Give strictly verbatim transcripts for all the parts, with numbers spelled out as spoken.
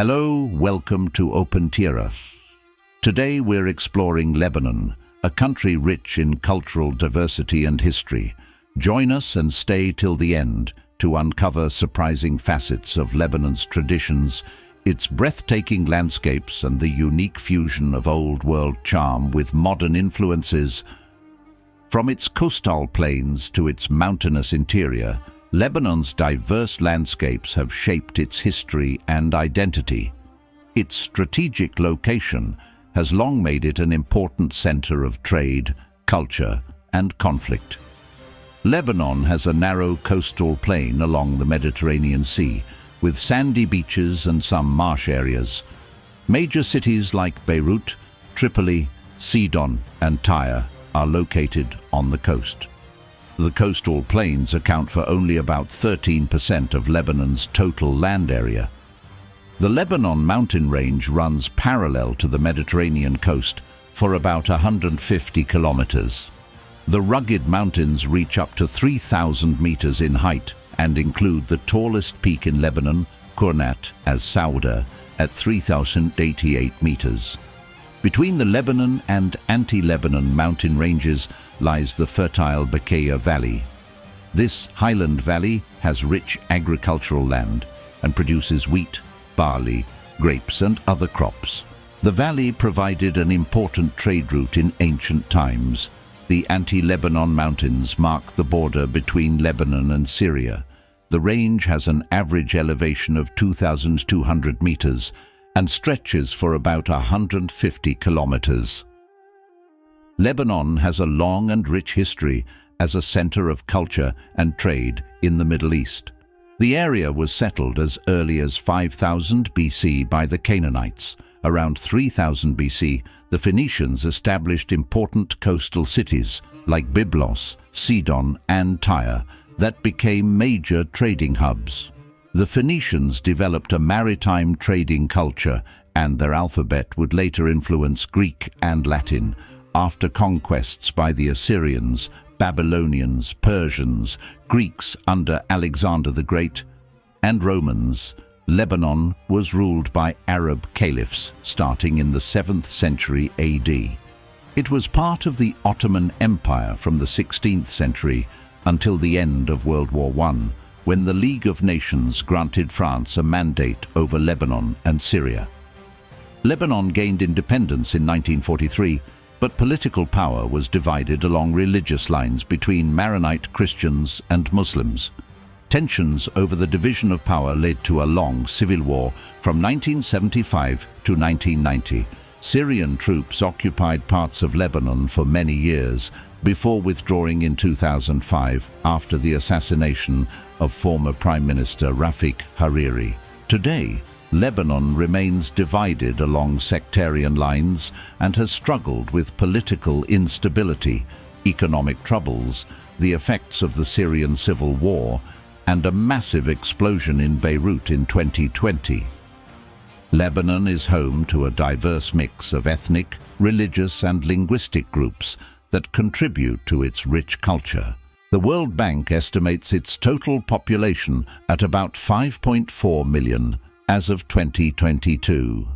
Hello, welcome to Opentiera. Today we're exploring Lebanon, a country rich in cultural diversity and history. Join us and stay till the end to uncover surprising facets of Lebanon's traditions, its breathtaking landscapes and the unique fusion of old-world charm with modern influences. From its coastal plains to its mountainous interior, Lebanon's diverse landscapes have shaped its history and identity. Its strategic location has long made it an important center of trade, culture, and conflict. Lebanon has a narrow coastal plain along the Mediterranean Sea, with sandy beaches and some marsh areas. Major cities like Beirut, Tripoli, Sidon, and Tyre are located on the coast. The coastal plains account for only about thirteen percent of Lebanon's total land area. The Lebanon mountain range runs parallel to the Mediterranean coast for about one hundred fifty kilometers. The rugged mountains reach up to three thousand meters in height and include the tallest peak in Lebanon, Qurnat as Sawda, at three thousand eighty-eight meters. Between the Lebanon and Anti-Lebanon mountain ranges lies the fertile Bekaa Valley. This highland valley has rich agricultural land and produces wheat, barley, grapes and other crops. The valley provided an important trade route in ancient times. The Anti-Lebanon mountains mark the border between Lebanon and Syria. The range has an average elevation of two thousand two hundred meters and stretches for about one hundred fifty kilometers. Lebanon has a long and rich history as a center of culture and trade in the Middle East. The area was settled as early as five thousand B C by the Canaanites. Around three thousand B C, the Phoenicians established important coastal cities like Byblos, Sidon, and Tyre that became major trading hubs. The Phoenicians developed a maritime trading culture, and their alphabet would later influence Greek and Latin after conquests by the Assyrians, Babylonians, Persians, Greeks under Alexander the Great, and Romans. Lebanon was ruled by Arab caliphs starting in the seventh century A D. It was part of the Ottoman Empire from the sixteenth century until the end of World War One. When the League of Nations granted France a mandate over Lebanon and Syria. Lebanon gained independence in nineteen forty-three, but political power was divided along religious lines between Maronite Christians and Muslims. Tensions over the division of power led to a long civil war from nineteen seventy-five to nineteen ninety. Syrian troops occupied parts of Lebanon for many years, before withdrawing in two thousand five after the assassination of former Prime Minister Rafik Hariri. Today, Lebanon remains divided along sectarian lines and has struggled with political instability, economic troubles, the effects of the Syrian civil war, and a massive explosion in Beirut in twenty twenty. Lebanon is home to a diverse mix of ethnic, religious, and linguistic groups that contribute to its rich culture. The World Bank estimates its total population at about five point four million as of twenty twenty-two.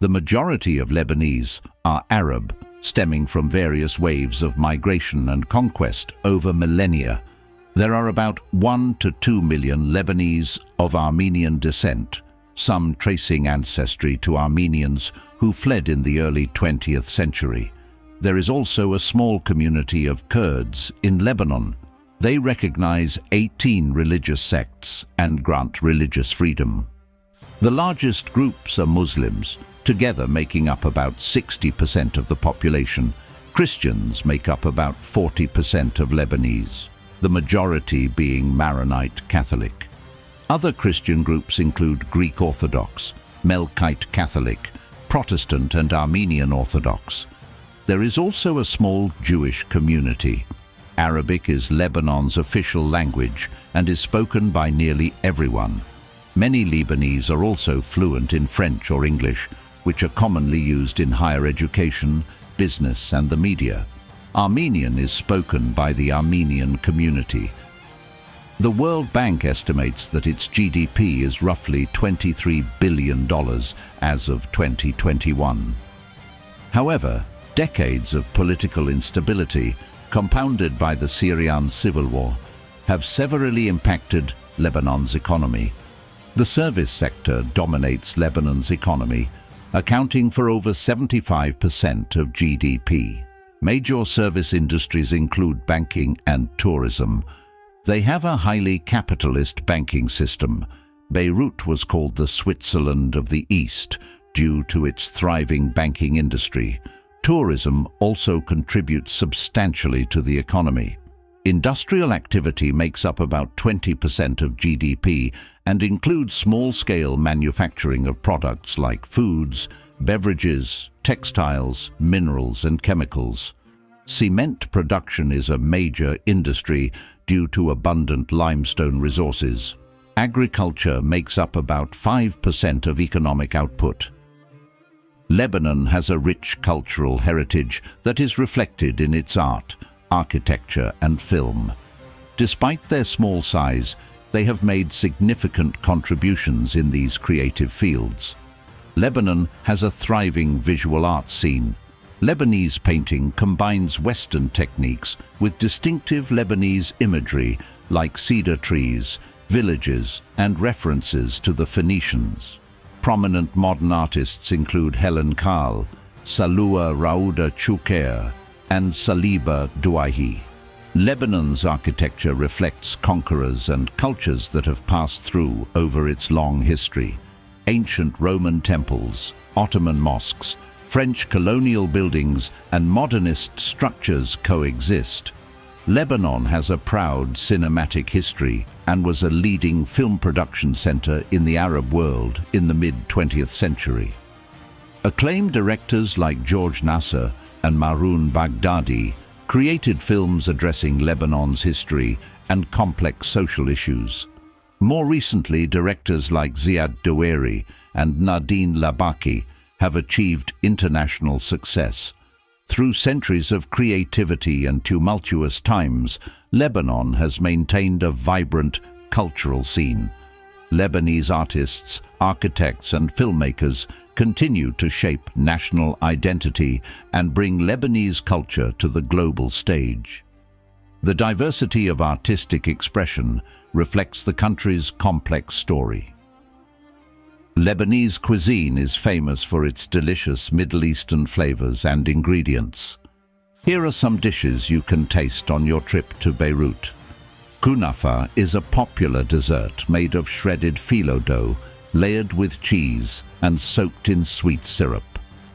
The majority of Lebanese are Arab, stemming from various waves of migration and conquest over millennia. There are about one to two million Lebanese of Armenian descent, some tracing ancestry to Armenians who fled in the early twentieth century. There is also a small community of Kurds in Lebanon. They recognize eighteen religious sects and grant religious freedom. The largest groups are Muslims, together making up about sixty percent of the population. Christians make up about forty percent of Lebanese, the majority being Maronite Catholic. Other Christian groups include Greek Orthodox, Melkite Catholic, Protestant and Armenian Orthodox. There is also a small Jewish community. Arabic is Lebanon's official language and is spoken by nearly everyone. Many Lebanese are also fluent in French or English, which are commonly used in higher education, business, and the media. Armenian is spoken by the Armenian community. The World Bank estimates that its G D P is roughly twenty-three billion dollars as of twenty twenty-one. However, decades of political instability, compounded by the Syrian civil war, have severely impacted Lebanon's economy. The service sector dominates Lebanon's economy, accounting for over seventy-five percent of G D P. Major service industries include banking and tourism. They have a highly capitalist banking system. Beirut was called the Switzerland of the East due to its thriving banking industry. Tourism also contributes substantially to the economy. Industrial activity makes up about twenty percent of G D P and includes small-scale manufacturing of products like foods, beverages, textiles, minerals and chemicals. Cement production is a major industry due to abundant limestone resources. Agriculture makes up about five percent of economic output. Lebanon has a rich cultural heritage that is reflected in its art, architecture and film. Despite their small size, they have made significant contributions in these creative fields. Lebanon has a thriving visual arts scene. Lebanese painting combines Western techniques with distinctive Lebanese imagery like cedar trees, villages, and references to the Phoenicians. Prominent modern artists include Helen Khal, Saloua Raouda Choukair, and Saliba Duaihi. Lebanon's architecture reflects conquerors and cultures that have passed through over its long history. Ancient Roman temples, Ottoman mosques, French colonial buildings, and modernist structures coexist. Lebanon has a proud cinematic history and was a leading film production center in the Arab world in the mid-twentieth century. Acclaimed directors like George Nasser and Maroun Baghdadi created films addressing Lebanon's history and complex social issues. More recently, directors like Ziad Doueiri and Nadine Labaki have achieved international success. Through centuries of creativity and tumultuous times, Lebanon has maintained a vibrant cultural scene. Lebanese artists, architects, and filmmakers continue to shape national identity and bring Lebanese culture to the global stage. The diversity of artistic expression reflects the country's complex story. Lebanese cuisine is famous for its delicious Middle Eastern flavors and ingredients. Here are some dishes you can taste on your trip to Beirut. Kunāfah is a popular dessert made of shredded phyllo dough, layered with cheese and soaked in sweet syrup.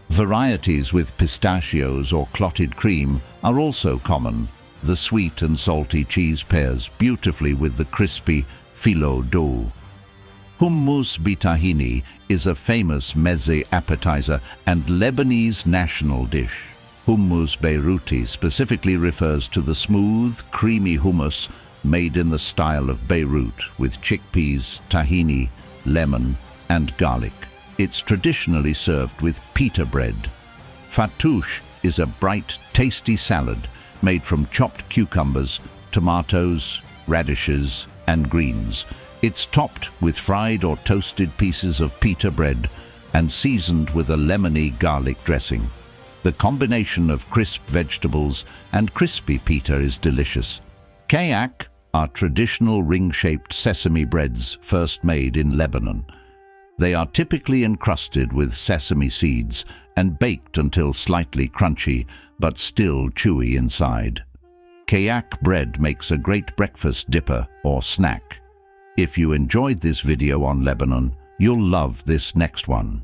Varieties with pistachios or clotted cream are also common. The sweet and salty cheese pairs beautifully with the crispy phyllo dough. Hummus bi tahini is a famous meze appetizer and Lebanese national dish. Hummus Beiruti specifically refers to the smooth, creamy hummus made in the style of Beirut with chickpeas, tahini, lemon, and garlic. It's traditionally served with pita bread. Fattoush is a bright, tasty salad made from chopped cucumbers, tomatoes, radishes, and greens. It's topped with fried or toasted pieces of pita bread and seasoned with a lemony garlic dressing. The combination of crisp vegetables and crispy pita is delicious. Ka'ak are traditional ring-shaped sesame breads first made in Lebanon. They are typically encrusted with sesame seeds and baked until slightly crunchy but still chewy inside. Ka'ak bread makes a great breakfast dipper or snack. If you enjoyed this video on Lebanon, you'll love this next one.